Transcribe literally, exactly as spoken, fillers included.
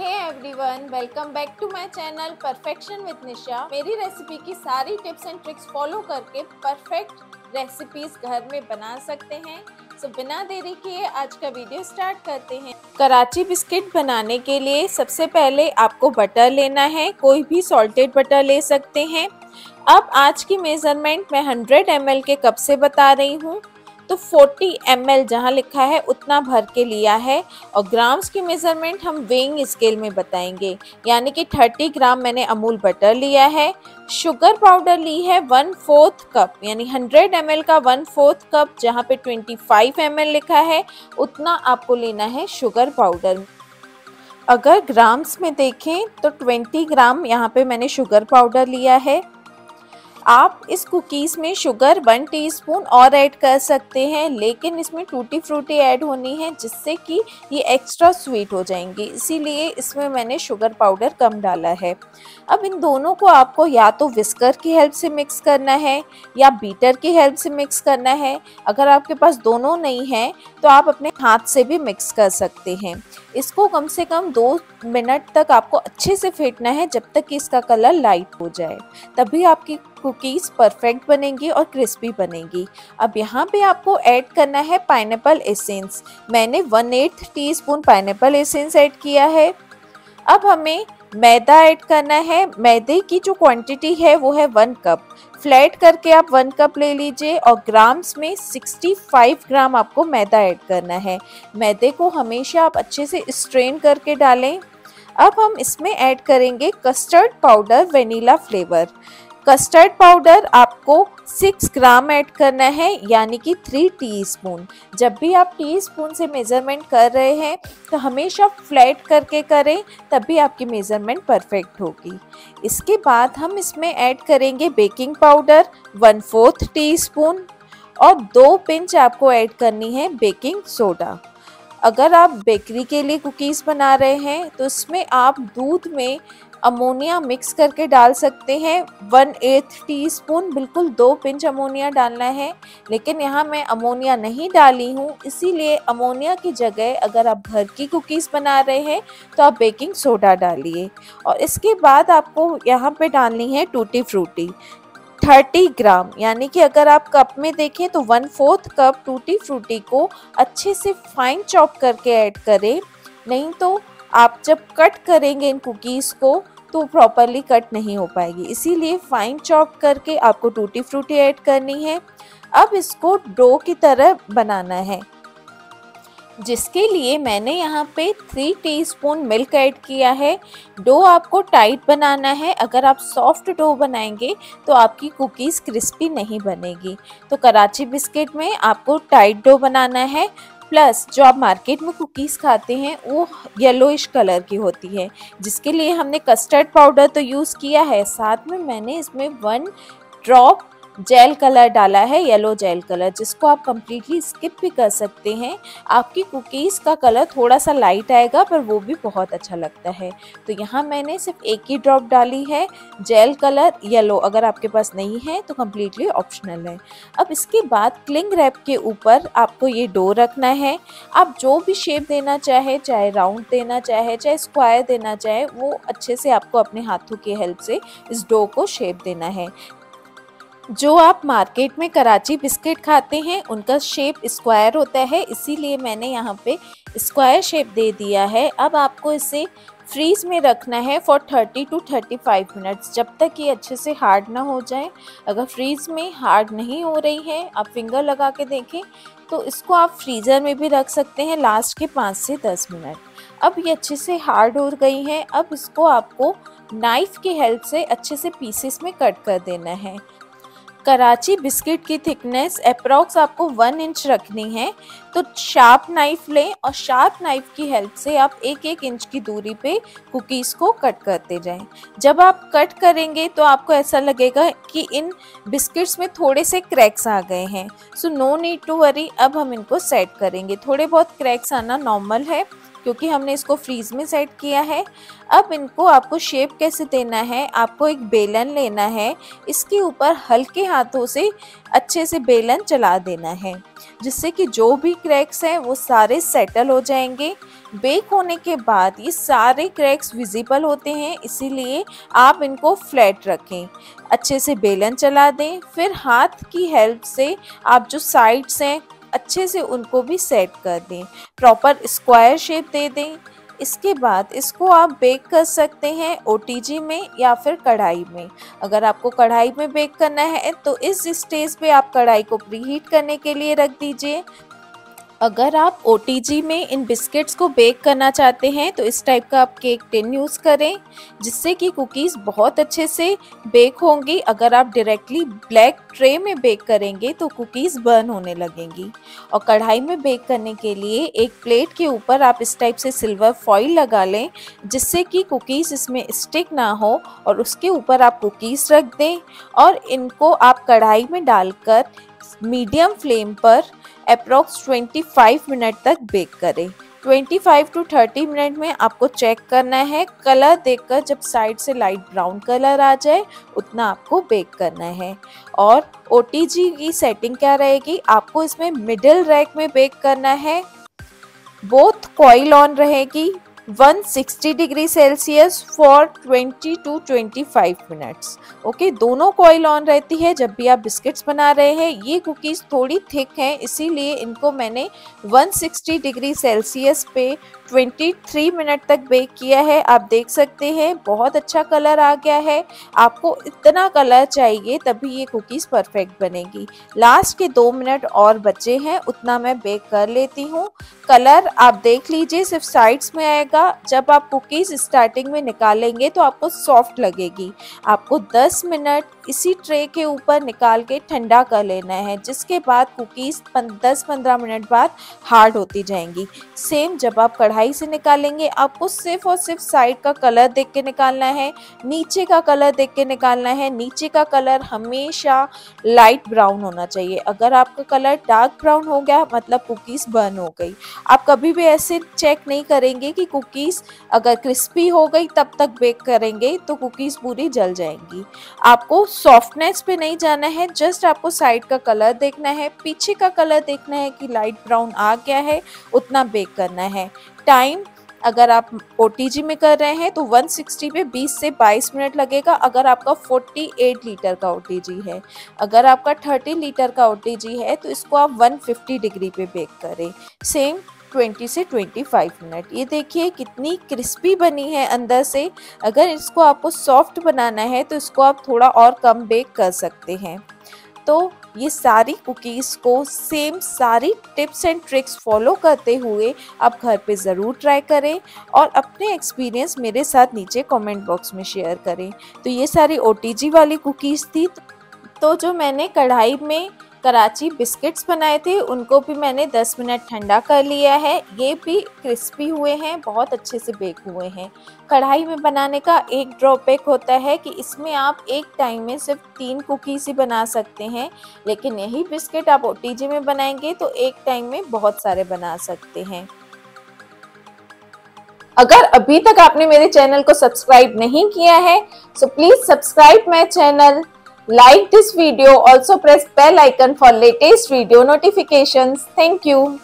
Hey everyone, welcome back to my channel perfection with Nisha. मेरी recipe की सारी tips and tricks follow करके perfect recipes घर में बना सकते हैं। तो बिना देरी किए आज का वीडियो स्टार्ट करते हैं। कराची बिस्किट बनाने के लिए सबसे पहले आपको बटर लेना है, कोई भी सॉल्टेड बटर ले सकते हैं। अब आज की मेजरमेंट मैं हंड्रेड एम एल के कप से बता रही हूँ, तो फोर्टी एम एल जहाँ लिखा है उतना भर के लिया है। और ग्राम्स की मेज़रमेंट हम वेइंग स्केल में बताएंगे, यानी कि थर्टी ग्राम मैंने अमूल बटर लिया है। शुगर पाउडर ली है वन फोर्थ कप, यानी हंड्रेड एम एल का वन फोर्थ कप, जहाँ पे ट्वेंटी फाइव एम एल लिखा है उतना आपको लेना है शुगर पाउडर। अगर ग्राम्स में देखें तो ट्वेंटी ग्राम यहाँ पे मैंने शुगर पाउडर लिया है। आप इस कुकीज़ में शुगर वन टीस्पून और ऐड कर सकते हैं, लेकिन इसमें टूटी फ्रूटी ऐड होनी है जिससे कि ये एक्स्ट्रा स्वीट हो जाएंगी, इसीलिए इसमें मैंने शुगर पाउडर कम डाला है। अब इन दोनों को आपको या तो विस्कर की हेल्प से मिक्स करना है या बीटर की हेल्प से मिक्स करना है। अगर आपके पास दोनों नहीं है तो आप अपने हाथ से भी मिक्स कर सकते हैं। इसको कम से कम दो मिनट तक आपको अच्छे से फेंटना है, जब तक कि इसका कलर लाइट हो जाए, तभी आपकी कुकीज़ परफेक्ट बनेंगी और क्रिस्पी बनेंगी। अब यहाँ पे आपको ऐड करना है पाइनएप्पल एसेंस। मैंने one eighth teaspoon pineapple essence add किया है। अब हमें मैदा ऐड करना है। मैदे की जो क्वांटिटी है वो है वन कप। फ्लैट करके आप वन कप ले लीजिए और ग्राम्स में सिक्सटी फाइव ग्राम आपको मैदा ऐड करना है। मैदे को हमेशा आप अच्छे से स्ट्रेन करके डालें। अब हम इसमें ऐड करेंगे custard powder vanilla flavour. Custard powder आपको सिक्स ग्राम ऐड करना है, यानी कि थ्री टीस्पून। जब भी आप टीस्पून से मेज़रमेंट कर रहे हैं तो हमेशा फ्लैट करके करें, तभी आपकी मेज़रमेंट परफेक्ट होगी। इसके बाद हम इसमें ऐड करेंगे baking powder one fourth teaspoon और दो पिंच आपको ऐड करनी है बेकिंग सोडा। अगर आप बेकरी के लिए कुकीज़ बना रहे हैं तो इसमें आप दूध में अमोनिया मिक्स करके डाल सकते हैं वन एट्थ टीस्पून, बिल्कुल दो पिंच अमोनिया डालना है। लेकिन यहाँ मैं अमोनिया नहीं डाली हूँ, इसीलिए अमोनिया की जगह अगर आप घर की कुकीज़ बना रहे हैं तो आप बेकिंग सोडा डालिए। और इसके बाद आपको यहाँ पे डालनी है टूटी फ्रूटी थर्टी ग्राम, यानी कि अगर आप कप में देखें तो one fourth cup tutti frutti को अच्छे से फाइन चॉप करके ऐड करें, नहीं तो आप जब कट करेंगे इन कुकीज़ को तो प्रॉपरली कट नहीं हो पाएगी, इसीलिए फाइन चॉप करके आपको टूटी फ्रूटी ऐड करनी है। अब इसको डो की तरह बनाना है, जिसके लिए मैंने यहाँ पे थ्री टीस्पून मिल्क ऐड किया है। डो आपको टाइट बनाना है, अगर आप सॉफ्ट डो बनाएंगे तो आपकी कुकीज़ क्रिस्पी नहीं बनेगी। तो कराची बिस्किट में आपको टाइट डो बनाना है। प्लस जो आप मार्केट में कुकीज़ खाते हैं वो येलोइश कलर की होती है, जिसके लिए हमने कस्टर्ड पाउडर तो यूज़ किया है, साथ में मैंने इसमें वन ड्रॉप जेल कलर डाला है, येलो जेल कलर, जिसको आप कम्प्लीटली स्किप भी कर सकते हैं। आपकी कुकीज़ का कलर थोड़ा सा लाइट आएगा, पर वो भी बहुत अच्छा लगता है। तो यहाँ मैंने सिर्फ एक ही ड्रॉप डाली है जेल कलर येलो। अगर आपके पास नहीं है तो कम्प्लीटली ऑप्शनल है। अब इसके बाद क्लिंग रैप के ऊपर आपको ये डो रखना है। आप जो भी शेप देना चाहे, चाहे राउंड देना चाहे, चाहे स्क्वायर देना चाहे, वो अच्छे से आपको अपने हाथों की हेल्प से इस डो को शेप देना है। जो आप मार्केट में कराची बिस्किट खाते हैं उनका शेप स्क्वायर होता है, इसीलिए मैंने यहाँ पे स्क्वायर शेप दे दिया है। अब आपको इसे फ्रीज में रखना है for thirty to thirty five minutes, जब तक ये अच्छे से हार्ड ना हो जाए। अगर फ्रीज में हार्ड नहीं हो रही है, आप फिंगर लगा के देखें, तो इसको आप फ्रीज़र में भी रख सकते हैं लास्ट के पाँच से दस मिनट। अब ये अच्छे से हार्ड हो गई हैं। अब इसको आपको नाइफ़ की हेल्प से अच्छे से पीसेस में कट कर देना है। कराची बिस्किट की थिकनेस अप्रॉक्स आपको वन इंच रखनी है, तो शार्प नाइफ लें और शार्प नाइफ की हेल्प से आप एक एक इंच की दूरी पे कुकीज़ को कट करते जाएं। जब आप कट करेंगे तो आपको ऐसा लगेगा कि इन बिस्किट्स में थोड़े से क्रैक्स आ गए हैं, so no need to worry. अब हम इनको सेट करेंगे। थोड़े बहुत क्रैक्स आना नॉर्मल है, क्योंकि हमने इसको फ्रीज में सेट किया है। अब इनको आपको शेप कैसे देना है, आपको एक बेलन लेना है, इसके ऊपर हल्के हाथों से अच्छे से बेलन चला देना है जिससे कि जो भी क्रैक्स हैं वो सारे सेटल हो जाएंगे। बेक होने के बाद ये सारे क्रैक्स विजिबल होते हैं, इसीलिए आप इनको फ्लैट रखें, अच्छे से बेलन चला दें, फिर हाथ की हेल्प से आप जो साइड्स हैं अच्छे से उनको भी सेट कर दें, प्रॉपर स्क्वायर शेप दे दें। इसके बाद इसको आप बेक कर सकते हैं ओटीजी में या फिर कढ़ाई में। अगर आपको कढ़ाई में बेक करना है तो इस स्टेज पे आप कढ़ाई को प्रीहीट करने के लिए रख दीजिए। अगर आप ओटीजी में इन बिस्किट्स को बेक करना चाहते हैं तो इस टाइप का आप केक टिन यूज़ करें जिससे कि कुकीज़ बहुत अच्छे से बेक होंगी। अगर आप डायरेक्टली ब्लैक ट्रे में बेक करेंगे तो कुकीज़ बर्न होने लगेंगी। और कढ़ाई में बेक करने के लिए एक प्लेट के ऊपर आप इस टाइप से सिल्वर फॉइल लगा लें जिससे कि कुकीज़ इसमें स्टिक ना हो, और उसके ऊपर आप कुकीज़ रख दें और इनको आप कढ़ाई में डालकर मीडियम फ्लेम पर अप्रॉक्स पच्चीस मिनट तक बेक करें। पच्चीस टू तीस मिनट में आपको चेक करना है, कलर देखकर जब साइड से लाइट ब्राउन कलर आ जाए उतना आपको बेक करना है। और ओटीजी की सेटिंग क्या रहेगी, आपको इसमें मिडिल रैक में बेक करना है, बोथ कॉइल ऑन रहेगी, एक सौ साठ डिग्री सेल्सियस फॉर बीस टू पच्चीस मिनट्स। ओके, दोनों कॉइल ऑन रहती है जब भी आप बिस्किट्स बना रहे हैं। ये कुकीज़ थोड़ी थिक हैं इसीलिए इनको मैंने एक सौ साठ डिग्री सेल्सियस पे तेईस मिनट तक बेक किया है। आप देख सकते हैं बहुत अच्छा कलर आ गया है। आपको इतना कलर चाहिए तभी ये कुकीज़ परफेक्ट बनेगी। लास्ट के दो मिनट और बचे हैं, उतना मैं बेक कर लेती हूँ। कलर आप देख लीजिए सिर्फ साइड्स में आएगा। जब आप कुकीज़ स्टार्टिंग में निकालेंगे तो आपको सॉफ्ट लगेगी। आपको दस मिनट इसी ट्रे के ऊपर निकाल के ठंडा कर लेना है, जिसके बाद कुकीज़ दस पंद्रह मिनट बाद हार्ड होती जाएंगी। सेम जब आप कढ़ाई से निकालेंगे आपको सिर्फ और सिर्फ साइड का कलर देख के निकालना है, नीचे का कलर देख के निकालना है। नीचे का कलर हमेशा लाइट ब्राउन होना चाहिए। अगर आपका कलर डार्क ब्राउन हो गया मतलब कुकीज़ बर्न हो गई। आप कभी भी ऐसे चेक नहीं करेंगे कि कुकीज़ अगर क्रिस्पी हो गई तब तक बेक करेंगे तो कुकीज़ पूरी जल जाएंगी। आपको सॉफ्टनेस पे नहीं जाना है, जस्ट आपको साइड का कलर देखना है, पीछे का कलर देखना है कि लाइट ब्राउन आ गया है, उतना बेक करना है। टाइम अगर आप ओटीजी में कर रहे हैं तो एक सौ साठ पे बीस से बाईस मिनट लगेगा अगर आपका अड़तालीस लीटर का ओटीजी है। अगर आपका तीस लीटर का ओटीजी है तो इसको आप एक सौ पचास डिग्री पे बेक करें, सेम बीस से पच्चीस मिनट। ये देखिए कितनी क्रिस्पी बनी है अंदर से। अगर इसको आपको सॉफ्ट बनाना है तो इसको आप थोड़ा और कम बेक कर सकते हैं। तो ये सारी कुकीज़ को सेम सारी टिप्स एंड ट्रिक्स फॉलो करते हुए आप घर पे ज़रूर ट्राई करें और अपने एक्सपीरियंस मेरे साथ नीचे कमेंट बॉक्स में शेयर करें। तो ये सारी ओटीजी वाली कुकीज़ थी। तो जो मैंने कढ़ाई में कराची बिस्किट्स बनाए थे उनको भी मैंने दस मिनट ठंडा कर लिया है। ये भी क्रिस्पी हुए हैं, बहुत अच्छे से बेक हुए हैं। कढ़ाई में बनाने का एक ड्रॉबैक होता है कि इसमें आप एक टाइम में सिर्फ तीन कुकीज़ ही बना सकते हैं, लेकिन यही बिस्किट आप ओटीजी में बनाएंगे तो एक टाइम में बहुत सारे बना सकते हैं। अगर अभी तक आपने मेरे चैनल को सब्सक्राइब नहीं किया है so please subscribe my channel, like this video, also press bell icon for latest video notifications. Thank you.